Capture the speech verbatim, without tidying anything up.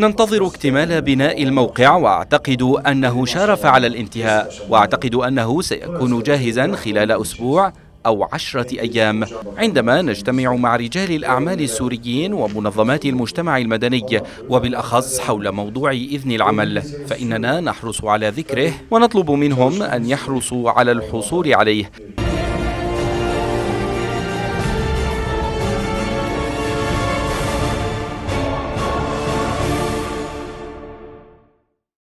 ننتظر اكتمال بناء الموقع، وأعتقد أنه شارف على الانتهاء، وأعتقد أنه سيكون جاهزا خلال أسبوع أو عشرة أيام عندما نجتمع مع رجال الأعمال السوريين ومنظمات المجتمع المدني، وبالأخص حول موضوع إذن العمل، فإننا نحرص على ذكره ونطلب منهم أن يحرصوا على الحصول عليه.